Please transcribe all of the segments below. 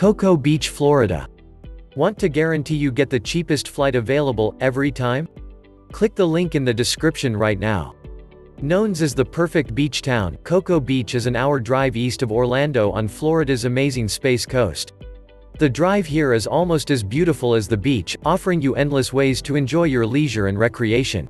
Cocoa Beach, Florida. Want to guarantee you get the cheapest flight available every time? Click the link in the description right now. Known as the perfect beach town, Cocoa Beach is an hour drive east of Orlando on Florida's amazing Space Coast. The drive here is almost as beautiful as the beach, offering you endless ways to enjoy your leisure and recreation.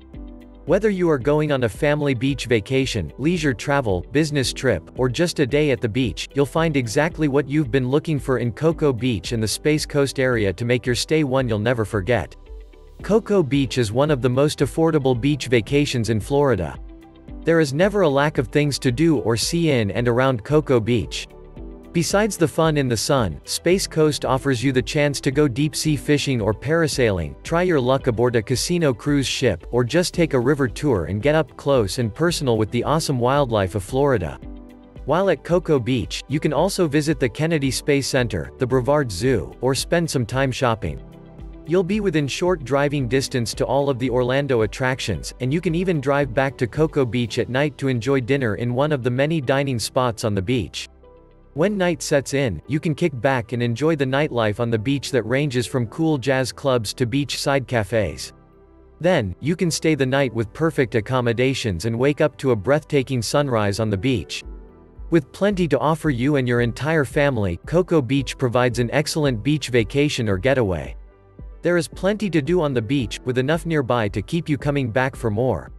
Whether you are going on a family beach vacation, leisure travel, business trip, or just a day at the beach, you'll find exactly what you've been looking for in Cocoa Beach and the Space Coast area to make your stay one you'll never forget. Cocoa Beach is one of the most affordable beach vacations in Florida. There is never a lack of things to do or see in and around Cocoa Beach. Besides the fun in the sun, Space Coast offers you the chance to go deep-sea fishing or parasailing, try your luck aboard a casino cruise ship, or just take a river tour and get up close and personal with the awesome wildlife of Florida. While at Cocoa Beach, you can also visit the Kennedy Space Center, the Brevard Zoo, or spend some time shopping. You'll be within short driving distance to all of the Orlando attractions, and you can even drive back to Cocoa Beach at night to enjoy dinner in one of the many dining spots on the beach. When night sets in, you can kick back and enjoy the nightlife on the beach that ranges from cool jazz clubs to beachside cafes. Then, you can stay the night with perfect accommodations and wake up to a breathtaking sunrise on the beach. With plenty to offer you and your entire family, Cocoa Beach provides an excellent beach vacation or getaway. There is plenty to do on the beach, with enough nearby to keep you coming back for more.